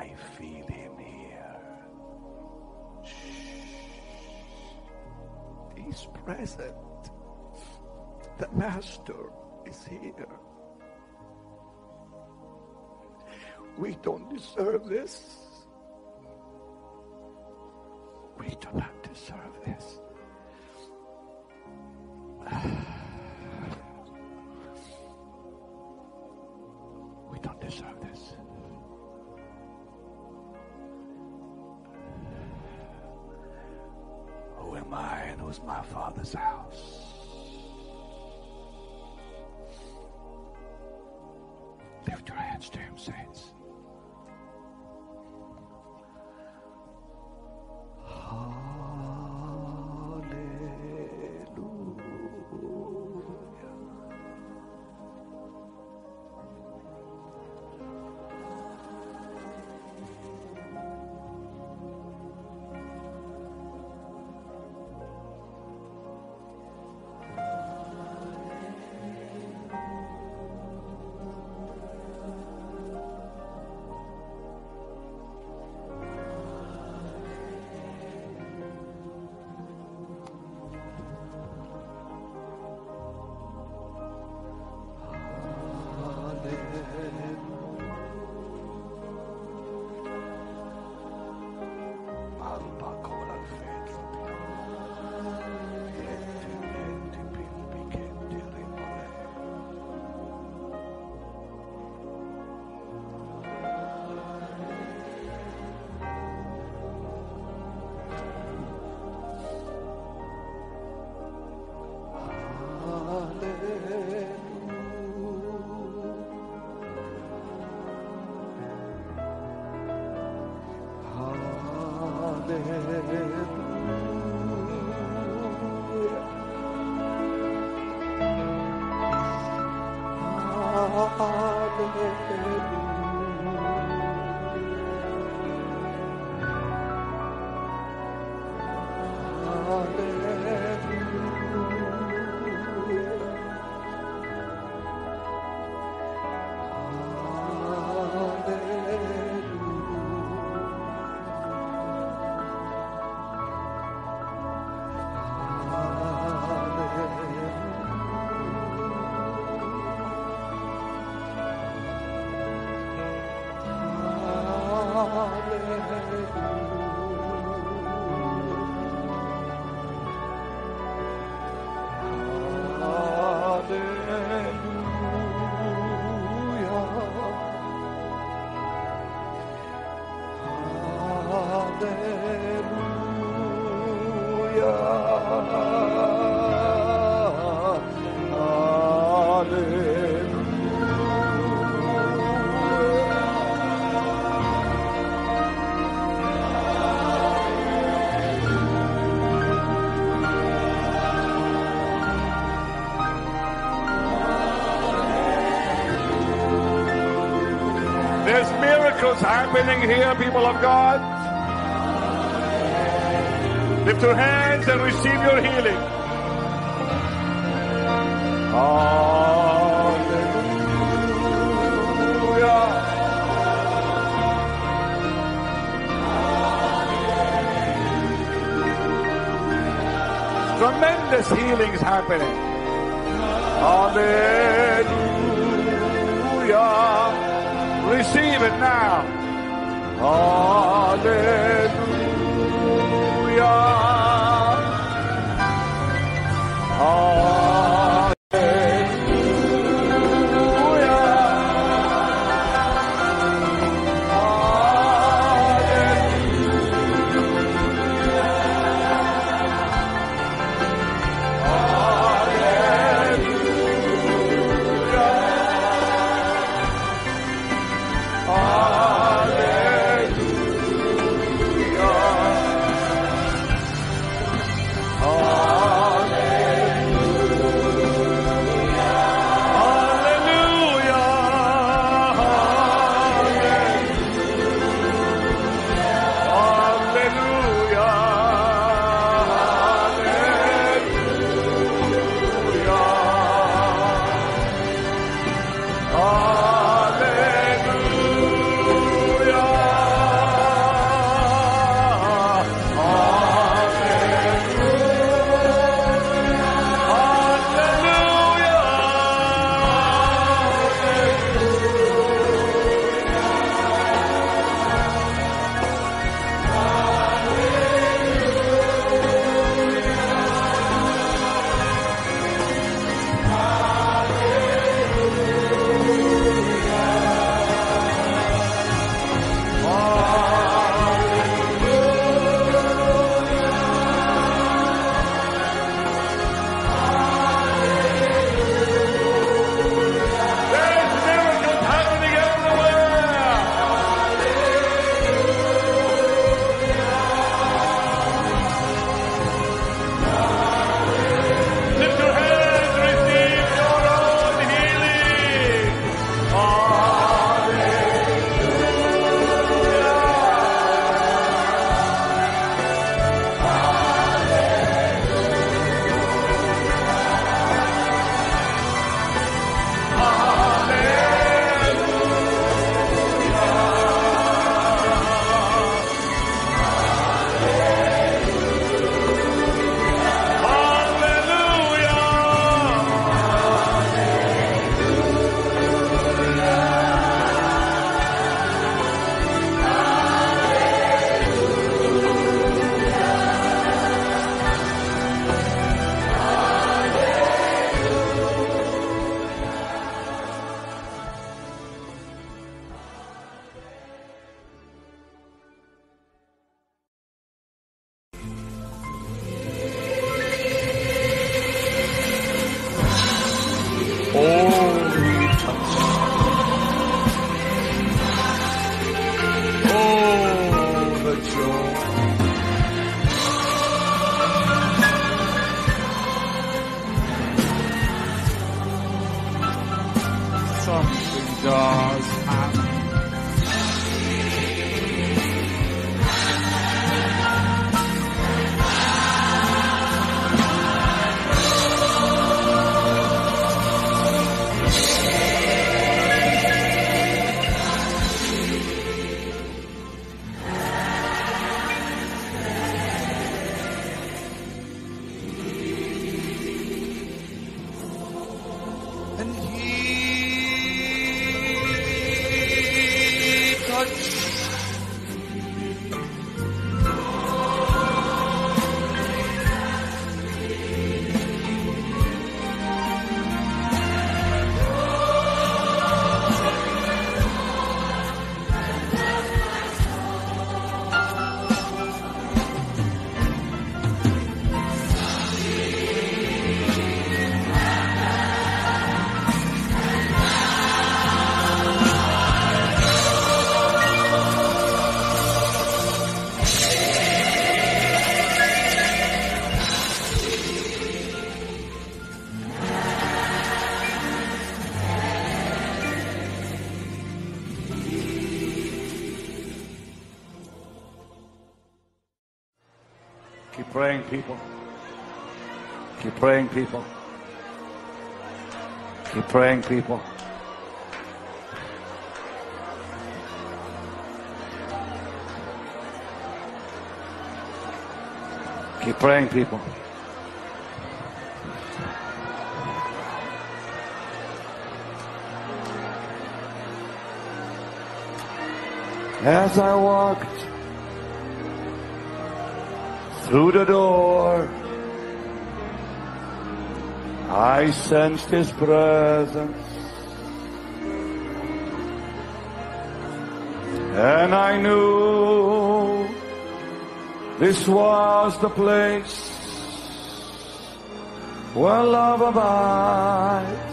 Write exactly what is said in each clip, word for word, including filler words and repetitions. I feel him here. Shh. He's present. The Master is here. We don't deserve this. We do not deserve this. We don't deserve this. Who am I and who's my Father's house? Lift your hands to him, saints. Happening here, people of God. Lift your hands and receive your healing. Hallelujah. Tremendous healing is happening. Hallelujah. Receive it now. Hallelujah. Hallelujah. Hallelujah. Keep praying, people. Keep praying, people. Keep praying, people. Keep praying, people. As I walked through the door, I sensed His presence, and I knew this was the place where love abides.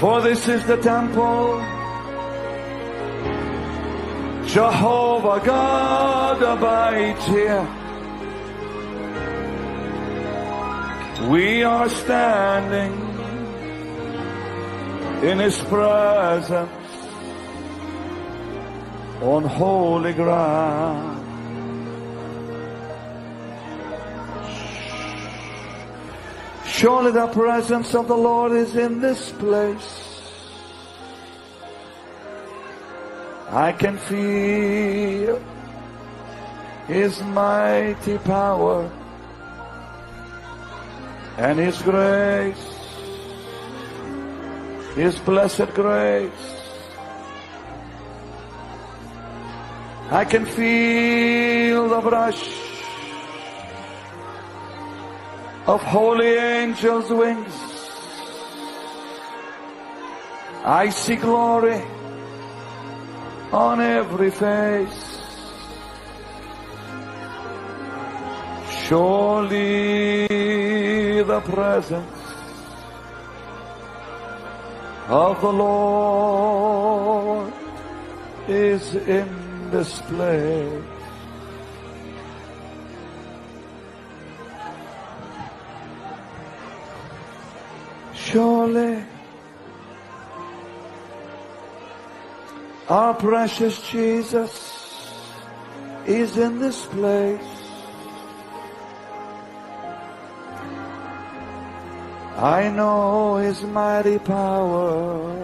For this is the temple Jehovah God abides here. We are standing in His presence on holy ground. Surely the presence of the Lord is in this place. I can feel His mighty power and His grace, His blessed grace. I can feel the brush of holy angels' wings. I see glory on every face. Surely the presence of the Lord is in this place. Surely our precious Jesus is in this place. I know His mighty power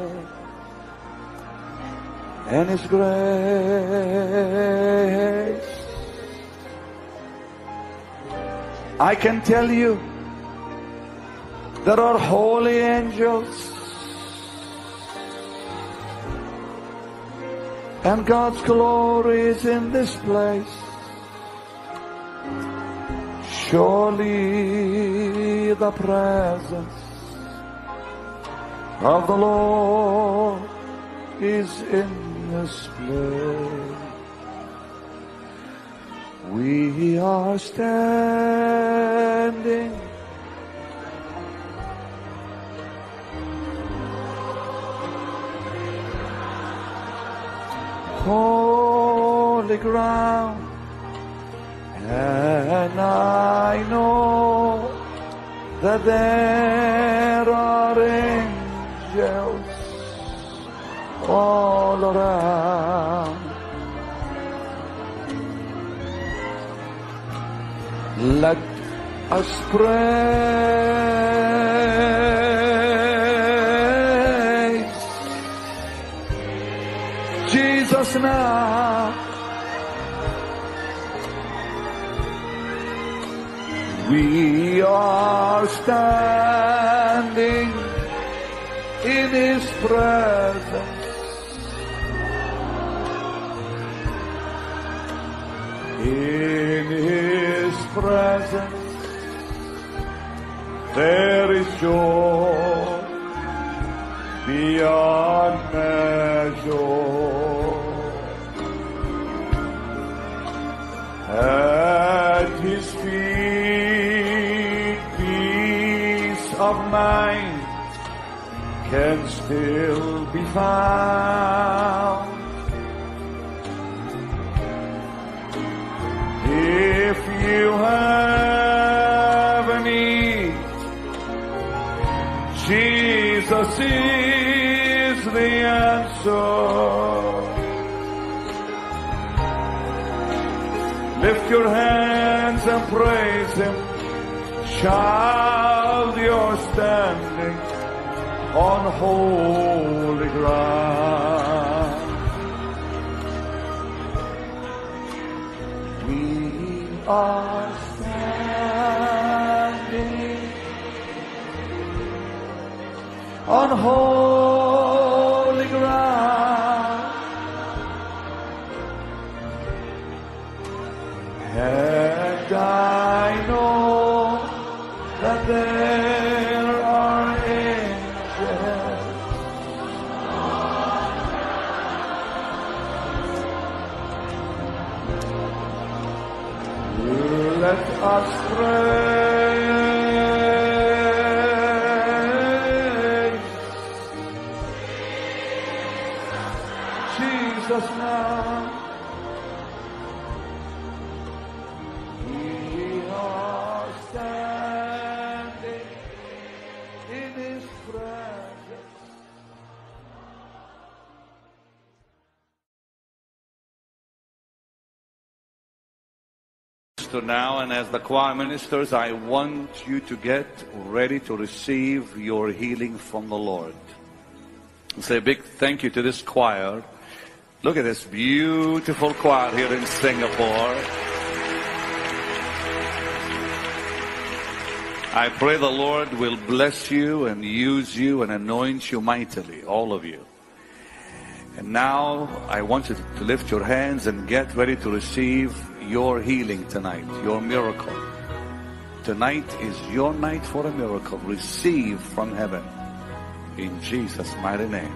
and His grace. I can tell you there are holy angels and God's glory is in this place. Surely the presence of the Lord is in this place. We are standing holy ground, and I know that there are angels Deus, olorá. Let us praise Jesus now. We are standing in His presence. In His presence there is joy beyond measure. At His feet of mind can still be found. If you have a need, Jesus is the answer. Lift your hands and praise Him, child. You're standing on holy ground. We are standing on holy ground, and I know that there us praise Jesus now. We are standing in His presence. Now, and as the choir ministers, I want you to get ready to receive your healing from the Lord. And say a big thank you to this choir. Look at this beautiful choir here in Singapore. I pray the Lord will bless you and use you and anoint you mightily, all of you. And now I want you to lift your hands and get ready to receive your healing tonight, your miracle. Tonight is your night for a miracle. Receive from heaven in Jesus' mighty name.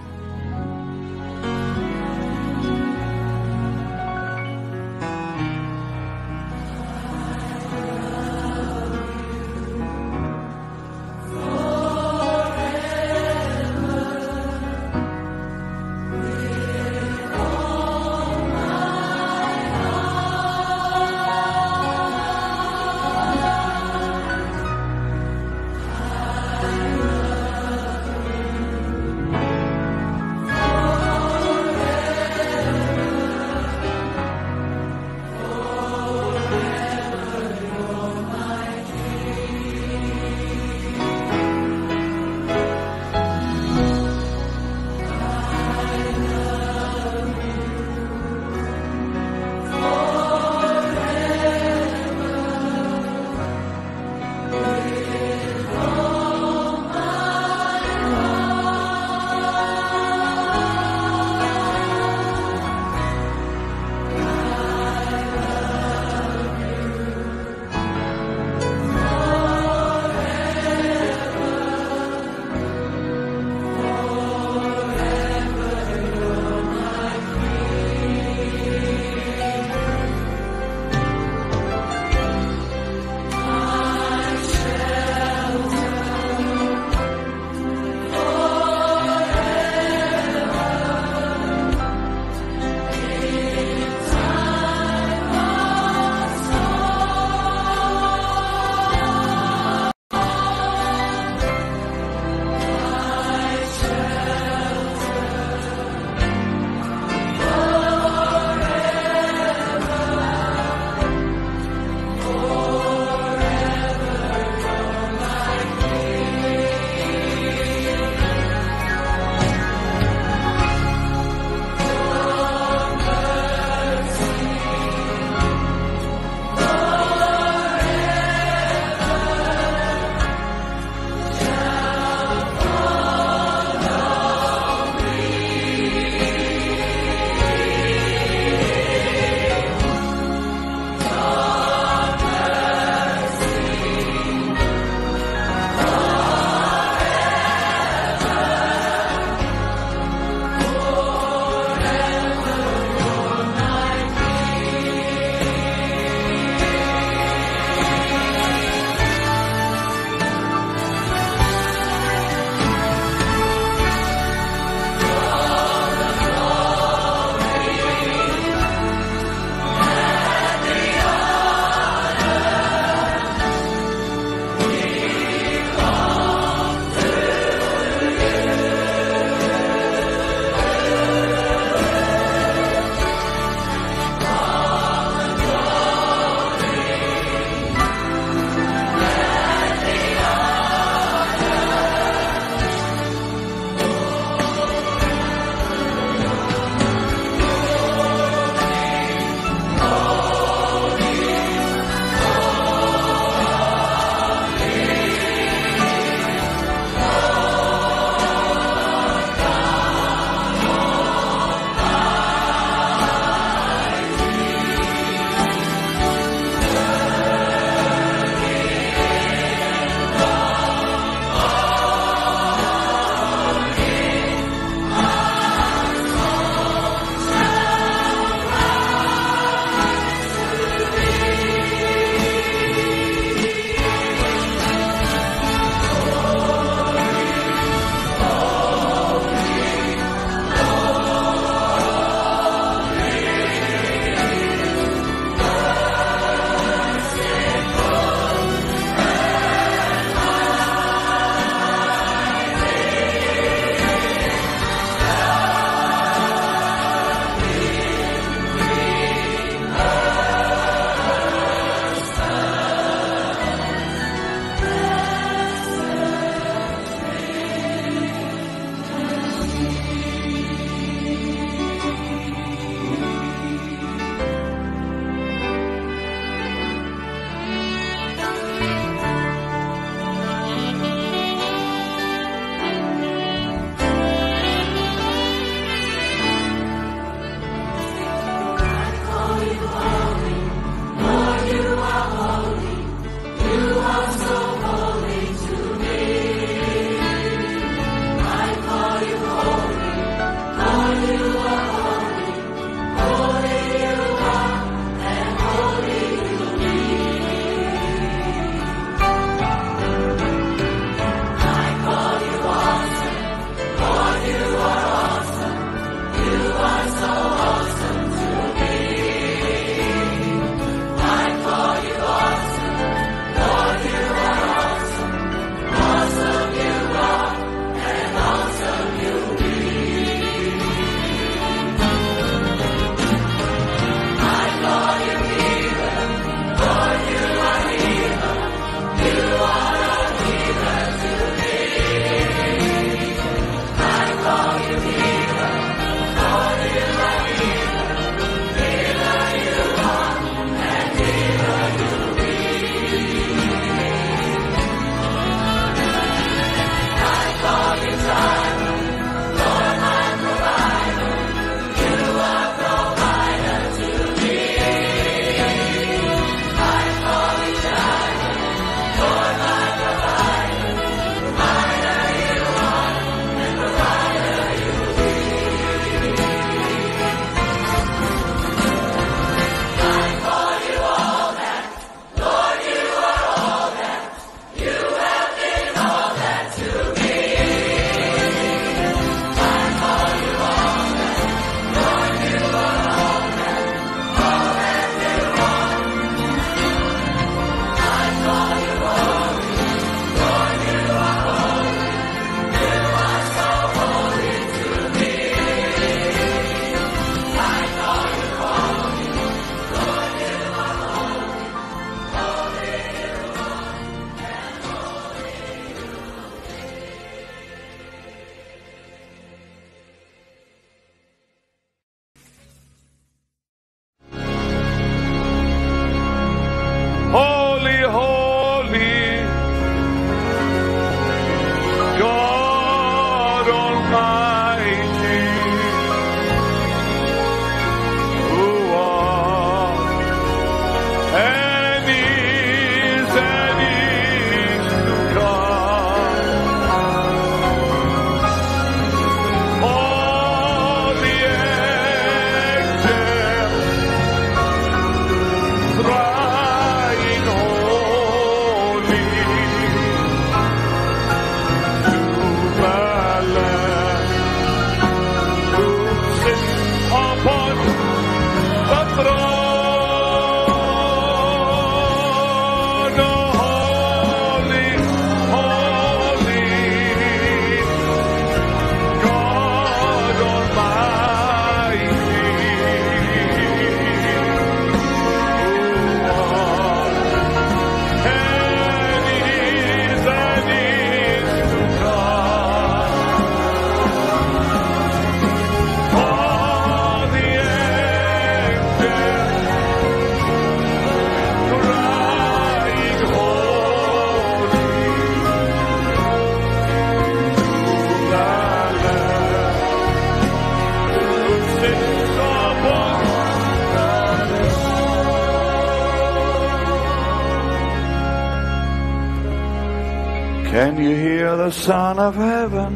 Can you hear the Son of Heaven?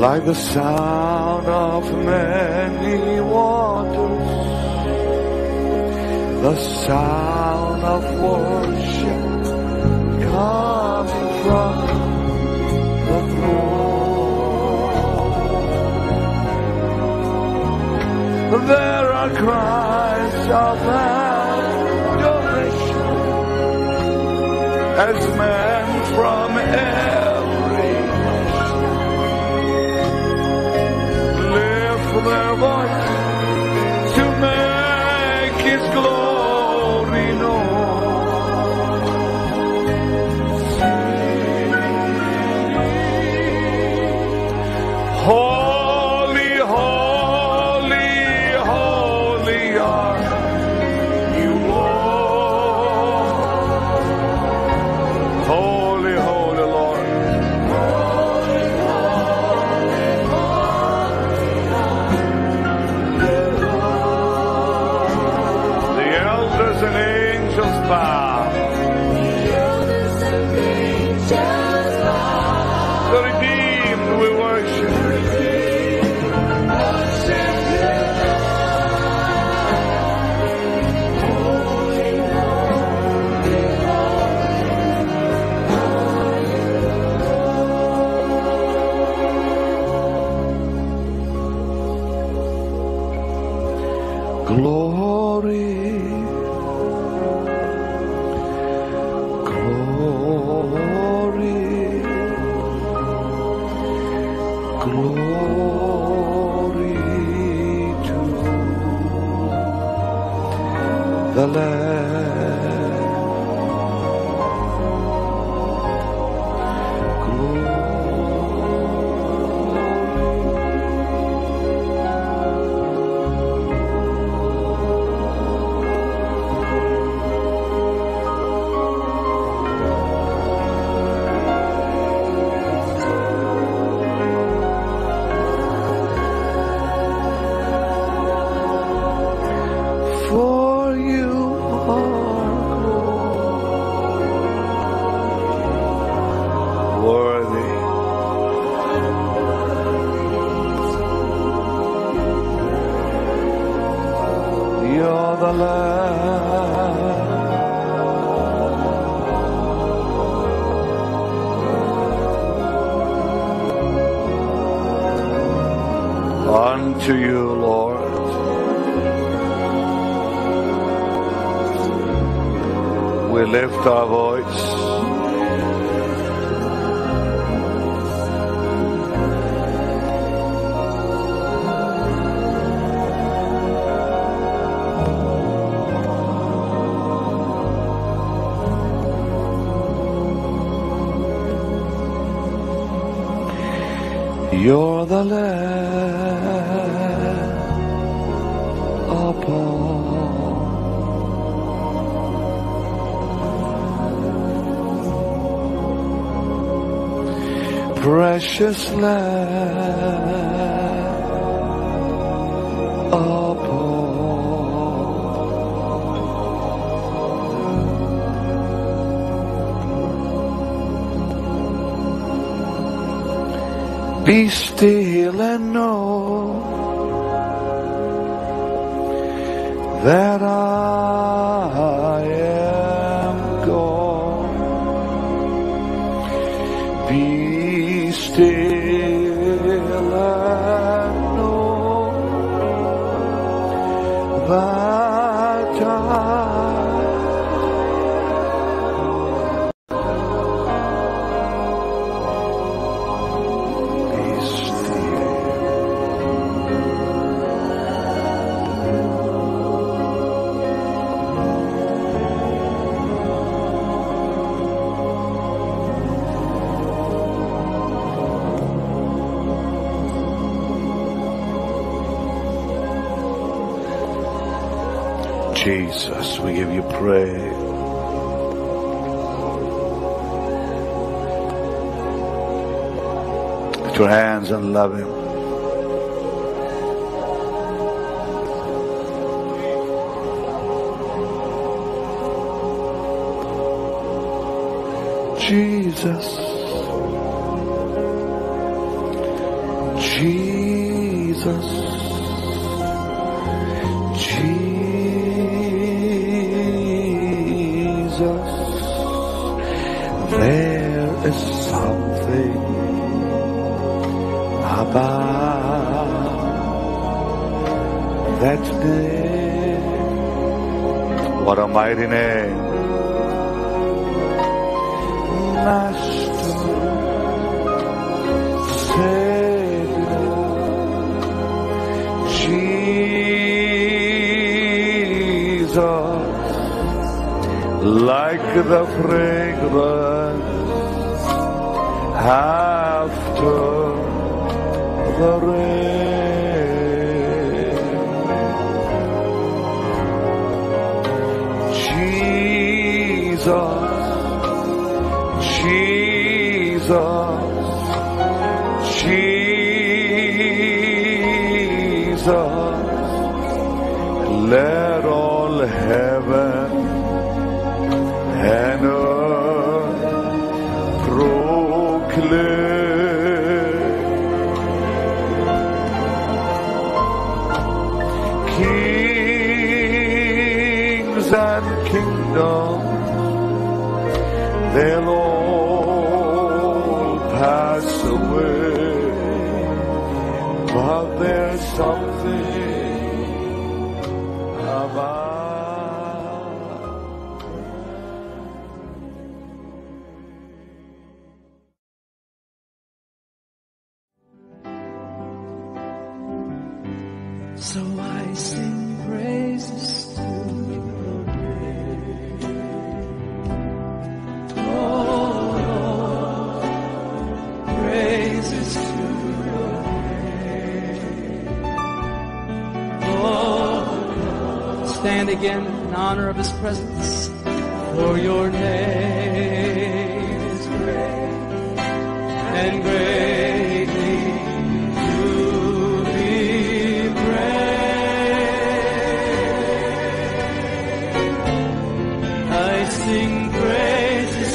Like the sound of many waters, the sound of worship coming from the throne. There are cries of adoration as men from every nation lift their voice to make His glory known. Sing, holy, holy, holy are the Lamb. Glory, for you the Lamb. Unto you, Lord, we lift our voice. You're the Lamb upon, precious Lamb upon. Be still and know that I am God. Be still and know that I am God. Be Jesus, we give you praise. Lift your hands and love Him. Jesus, Jesus, Jesus, there is something about that name. What a mighty name. Master, Savior, Jesus, like the fragrance after the rain. Jesus, Jesus, Jesus, let all heaven and earth proclaim. Kings and kingdoms, they'll all pass away, but there's something about. So I sing praises to your name. Oh, praises to your name. Oh, Lord. Stand again in honor of his presence, for your name is great and greatly to be praised. I sing praises to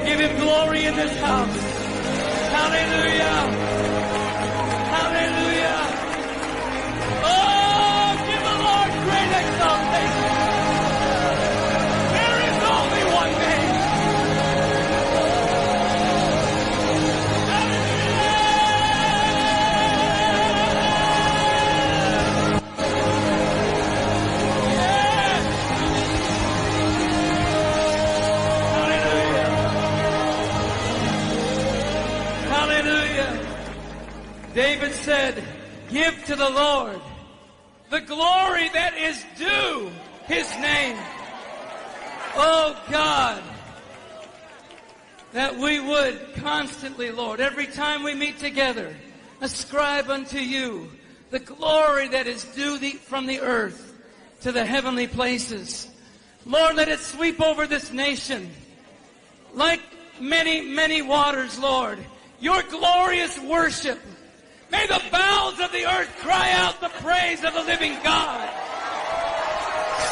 shall give him glory in this house. Hallelujah. Hallelujah. Oh, give the Lord great exaltation. There is only one name. David said, give to the Lord the glory that is due his name. Oh God, that we would constantly, Lord, every time we meet together, ascribe unto you the glory that is due thee from the earth to the heavenly places. Lord, let it sweep over this nation like many, many waters, Lord. Your glorious worship. May the bowels of the earth cry out the praise of the living God.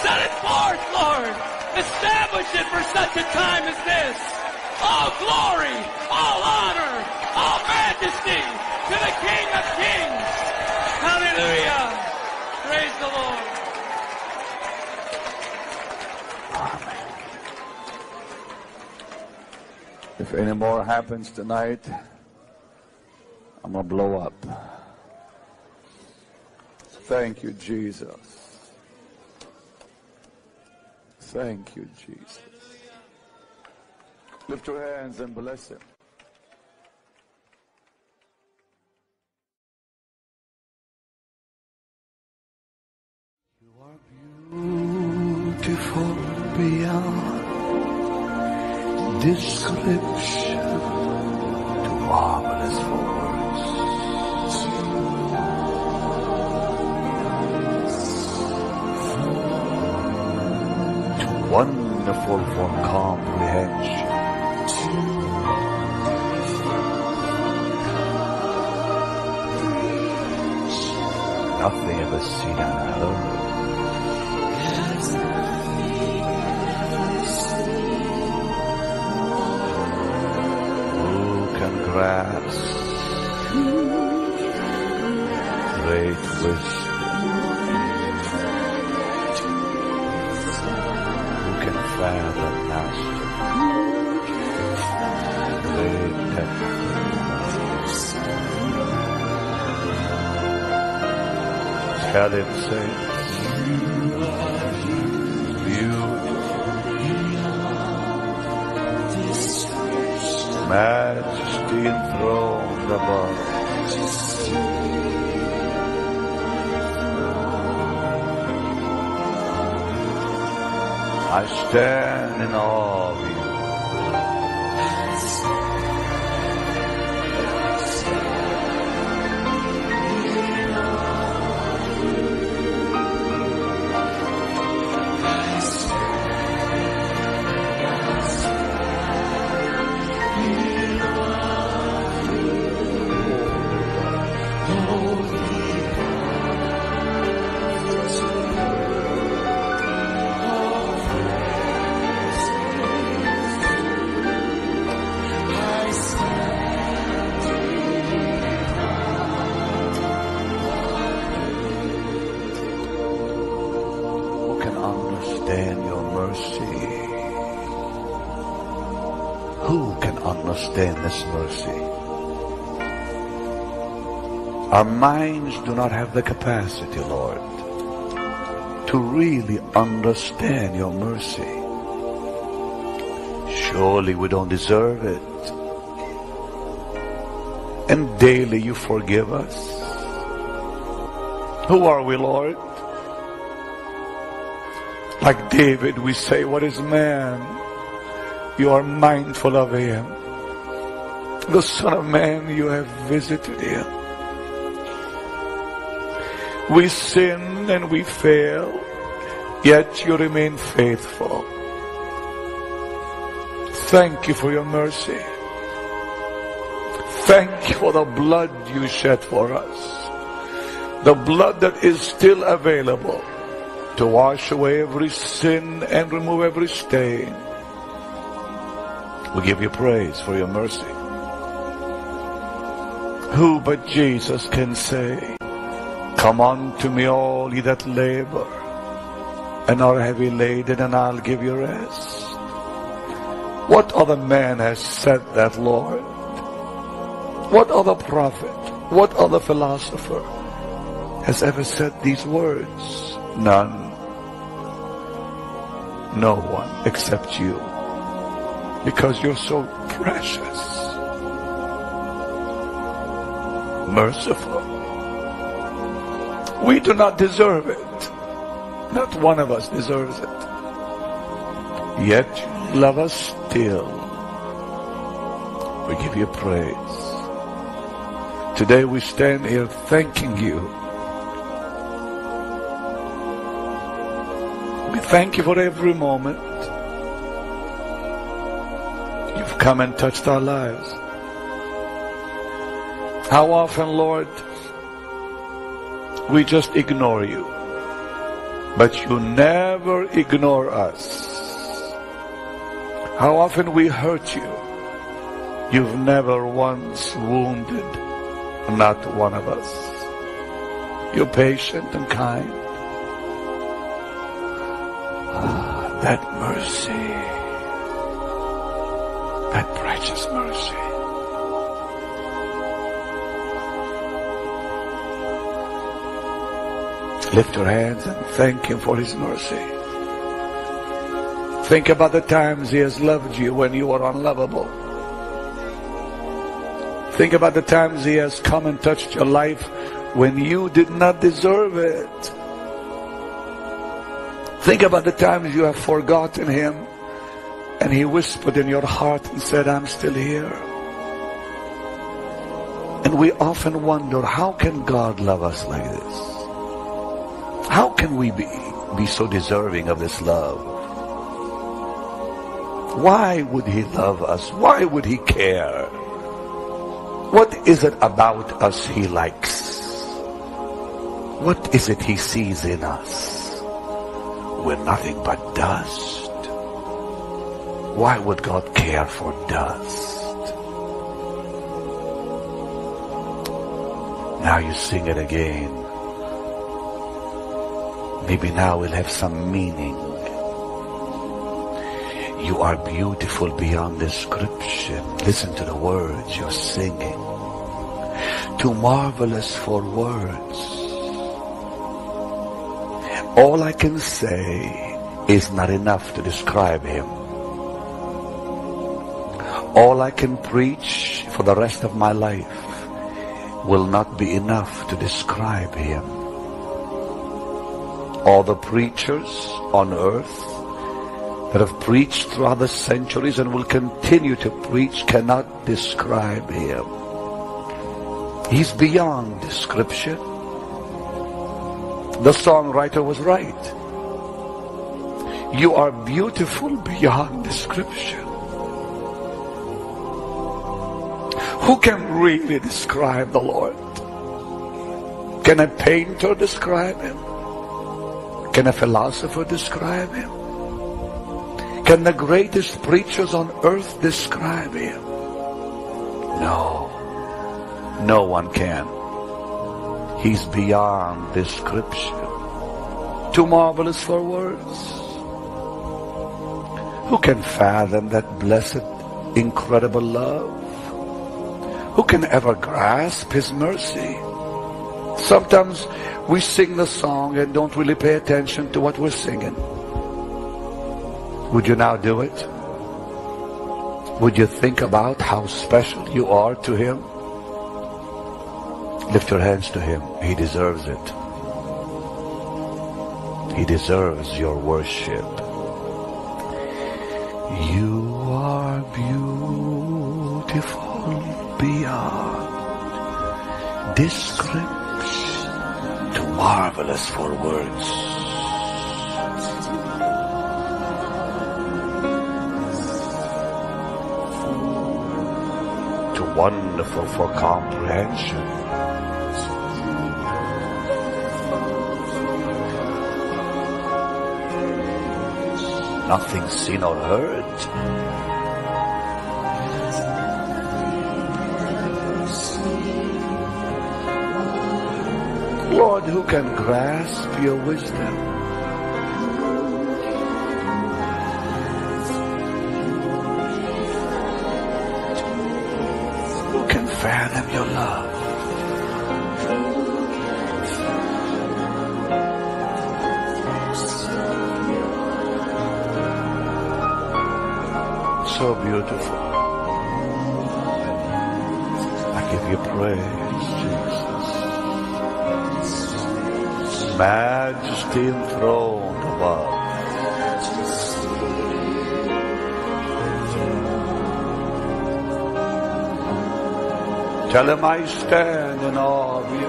Set it forth, Lord. Establish it for such a time as this. All glory, all honor, all majesty to the King of Kings. Hallelujah. Praise the Lord. If any more happens tonight, I'm going to blow up. Thank you, Jesus. Thank you, Jesus. Lift your hands and bless him. You are beautiful beyond description, to marvelous force. Wonderful for comprehension. Nothing ever seen and heard. Who can grasp great wisdom? Father, Master, great heaven. Tell him, saints, beauty, majesty enthroned above. I stand in awe of you. Understand this mercy. Our minds do not have the capacity, Lord, to really understand your mercy. Surely we don't deserve it. And daily you forgive us. Who are we, Lord? Like David, we say, what is man? You are mindful of him. The Son of Man, you have visited him. We sin and we fail, yet you remain faithful. Thank you for your mercy. Thank you for the blood you shed for us. The blood that is still available to wash away every sin and remove every stain. We give you praise for your mercy. Who but Jesus can say, "Come unto me all ye that labor and are heavy laden, and I'll give you rest"? What other man has said that, Lord? What other prophet, what other philosopher has ever said these words? None. No one except you, because you're so precious, merciful. We do not deserve it. Not one of us deserves it. Yet you love us still. We give you praise. Today we stand here thanking you. We thank you for every moment you've come and touched our lives. How often, Lord, we just ignore you, but you never ignore us. How often we hurt you, you've never once wounded, not one of us. You're patient and kind. Ah, that mercy, that precious mercy. Lift your hands and thank him for his mercy. Think about the times he has loved you when you were unlovable. Think about the times he has come and touched your life when you did not deserve it. Think about the times you have forgotten him and he whispered in your heart and said, "I'm still here." And we often wonder, how can God love us like this? How can we be, be so deserving of this love? Why would he love us? Why would he care? What is it about us he likes? What is it he sees in us? We're nothing but dust. Why would God care for dust? Now you sing it again. Maybe now we'll have some meaning. You are beautiful beyond description. Listen to the words you're singing. Too marvelous for words. All I can say is not enough to describe him. All I can preach for the rest of my life will not be enough to describe him. All the preachers on earth that have preached throughout the centuries and will continue to preach cannot describe him. He's beyond description. The songwriter was right. You are beautiful beyond description. Who can really describe the Lord? Can a painter describe him? Can a philosopher describe him? Can the greatest preachers on earth describe him? No. No one can. He's beyond description. Too marvelous for words. Who can fathom that blessed, incredible love? Who can ever grasp his mercy? Sometimes we sing the song and don't really pay attention to what we're singing. Would you now do it? Would you think about how special you are to him? Lift your hands to him. He deserves it. He deserves your worship. You are beautiful beyond description. Too marvelous for words. Too wonderful for comprehension. Nothing seen or heard. who can grasp your wisdom. Who can fathom your love? So beautiful. I give you praise, Jesus. Majesty enthroned above. Tell him I stand in awe of you.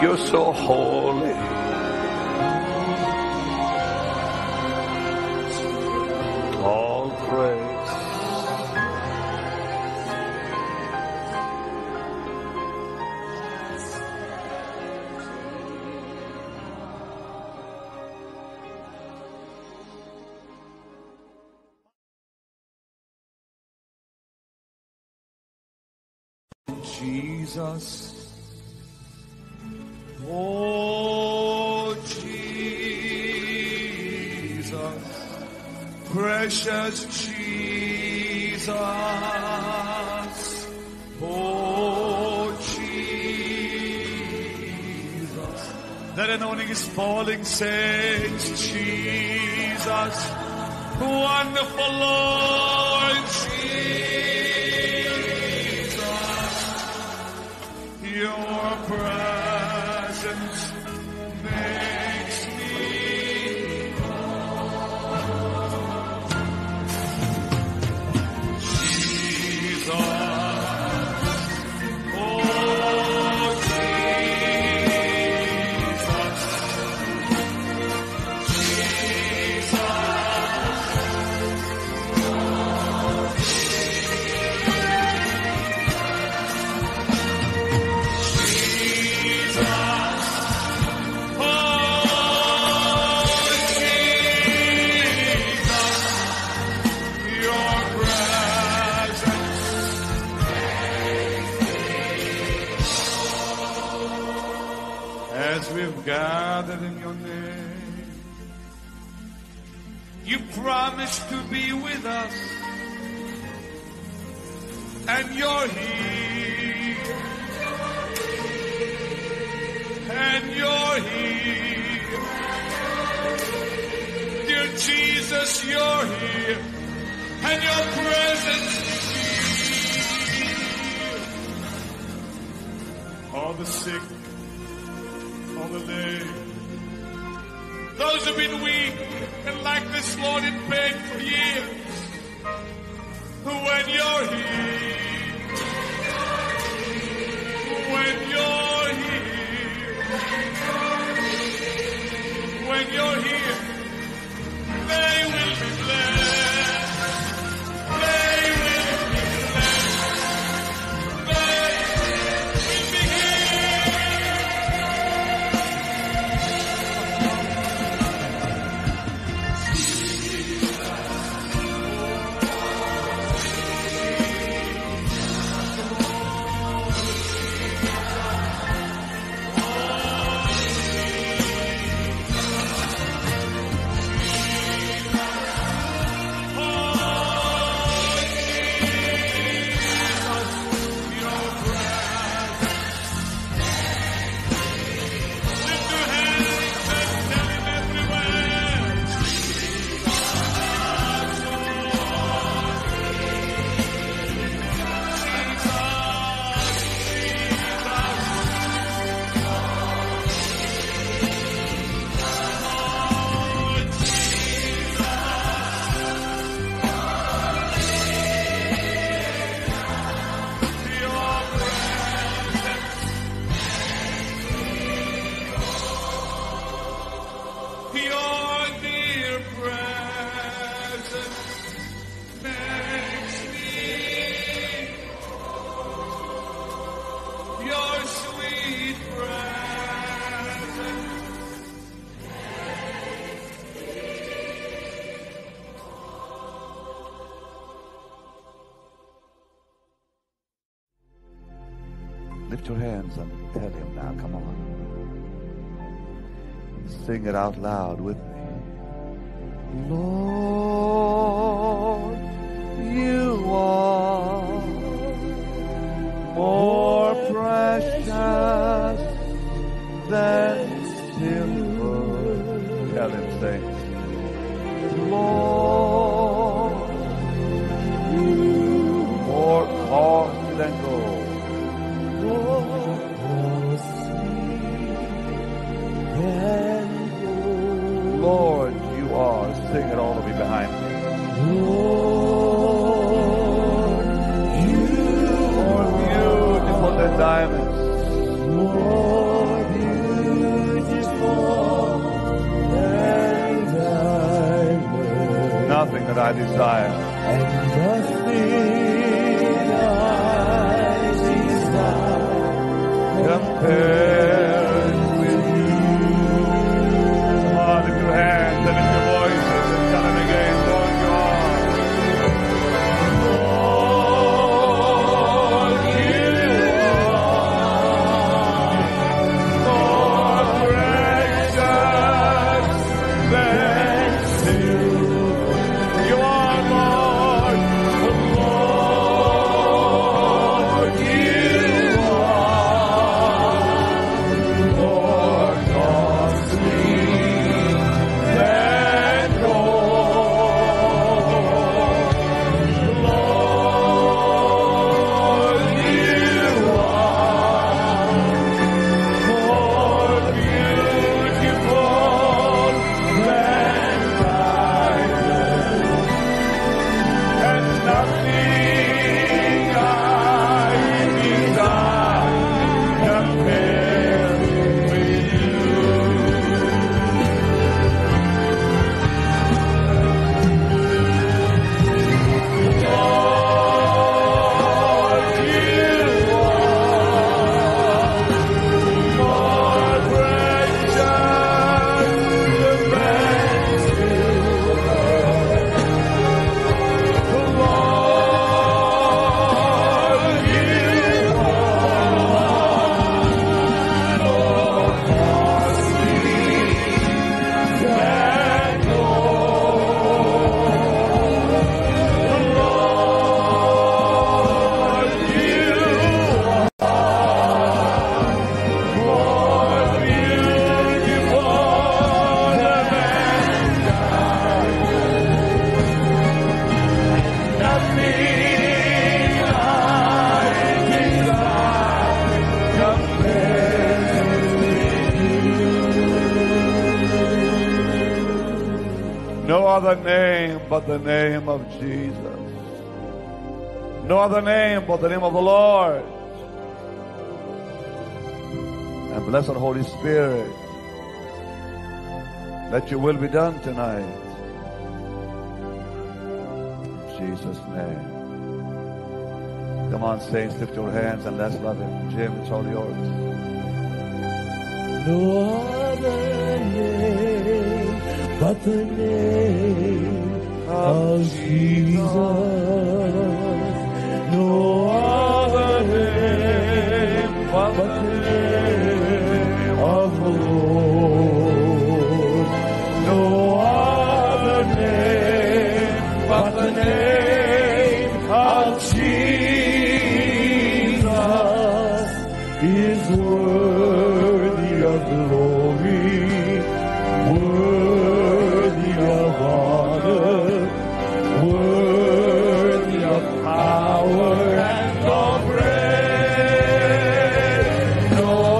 You're so holy. All praise. Jesus. Oh, Jesus, precious Jesus, oh, Jesus, that anointing is falling, saints, Jesus, wonderful Lord, Jesus, your prayer. Gathered in your name, you promised to be with us, and you're here, and you're here, dear Jesus, you're here, and your presence is here. All the sick, all the lame, those who've been weak and like this Lord in bed for years, who when you're here, when you're here, when you're here, they will be blessed, they will be blessed, they Lift your hands and tell him now, come on. Sing it out loud with me. Lord, you are more precious than silver. Tell him, say, Lord, you more costly than gold. Lord, you are. Sing it all to be behind me. Lord, you are beautiful than diamonds. More beautiful than diamonds. Nothing that I desire. And nothing I desire compares. The name of Jesus. No other name but the name of the Lord. And blessed Holy Spirit, let your will be done tonight. In Jesus' name. Come on, saints, lift your hands and let's love him. Jim, it's all yours. No other name but the name of Jesus, no other name but the name of the Lord, no other name but the name of Jesus is worthy of glory, worthy of honor. Power and all praise. No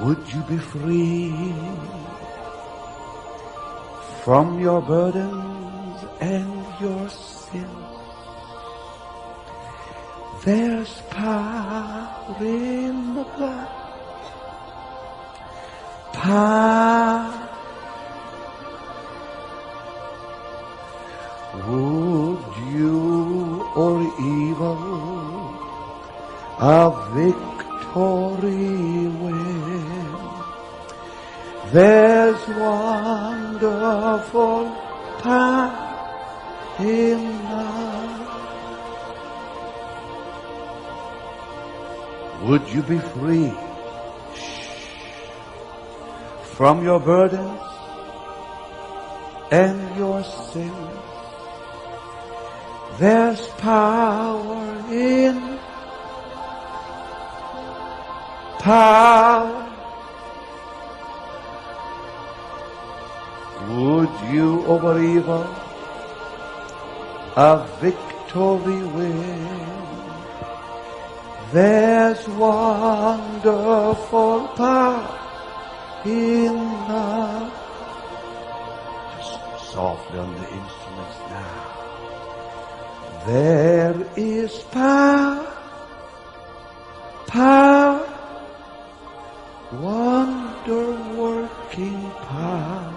Would you be free from your burdens and your sins? There's power in the blood, power. Would you or evil a victory win? There's wonderful power in love. Would you be free from your burdens and your sins? There's power in power. Would you over evil a victory win? There's wonderful power in love. Just softly on the instruments now. There is power, power, wonder-working power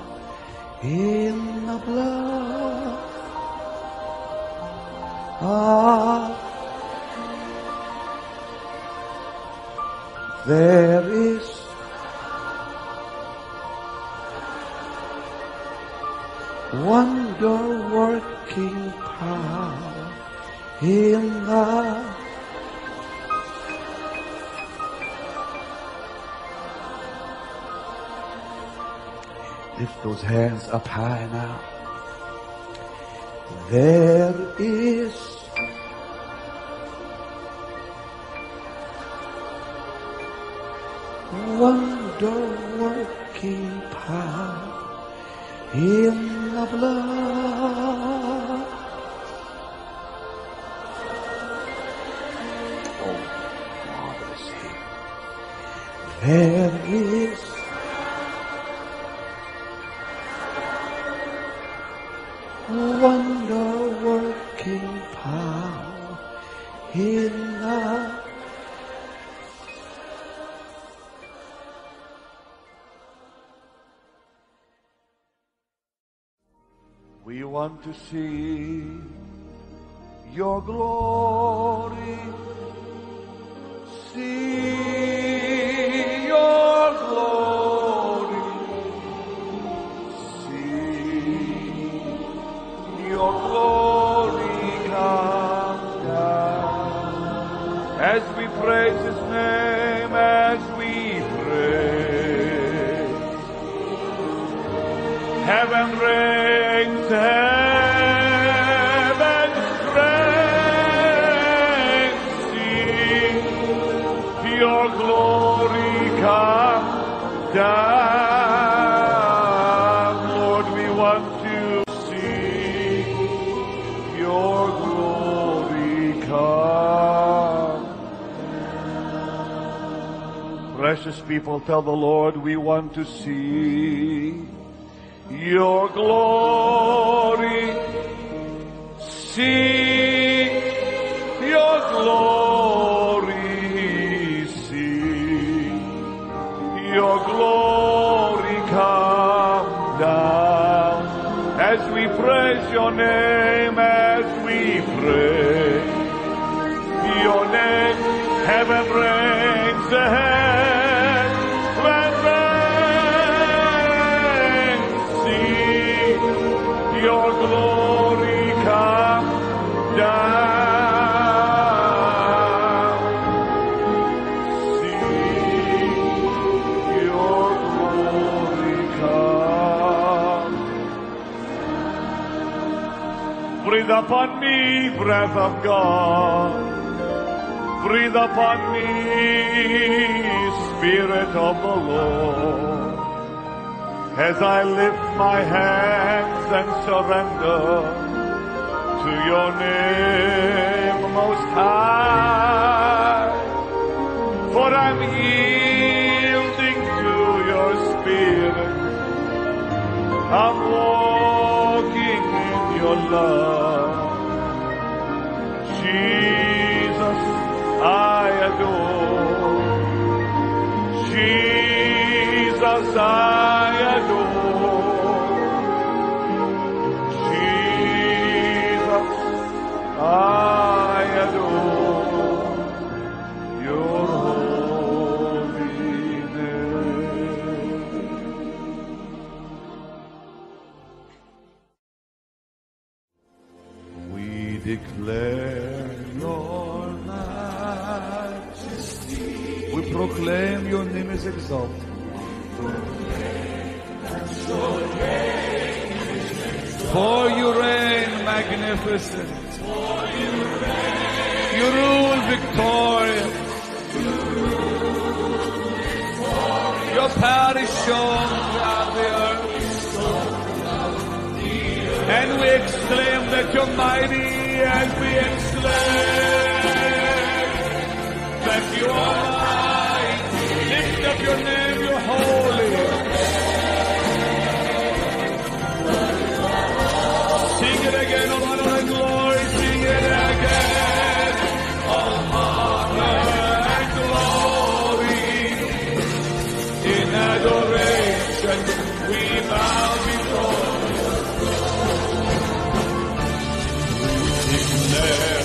in the blood of. There is wonder-working power in love. Lift those hands up high now. There is wonder-working power in the blood. There is wonder-working power in love. We want to see your glory. See your glory, see your glory come down as we praise His name, as we praise. Heaven rings, heaven rings, see your glory. Down. Lord, we want to see your glory come. Precious people, tell the Lord we want to see your glory. See your glory. Your glory come down as we praise your name, as we praise your name. Heaven rings, heaven rings, see your glory come down. Breathe upon me, breath of God. Breathe upon me, Spirit of the Lord. As I lift my hands and surrender to your name, Most High. For I'm yielding I'm walking in your love. Jesus, I adore. Jesus, I adore. Jesus, I adore your holy name. We declare your majesty. We proclaim your name is exalted. For you reign magnificent. You rule victorious. Your power is shown throughout the earth. And we exclaim that you're mighty, and we exclaim that you are mighty. Lift up your name, you're holy. Sing it again, oh honor and glory, sing it again, oh honor and glory. In adoration we bow before you. We declare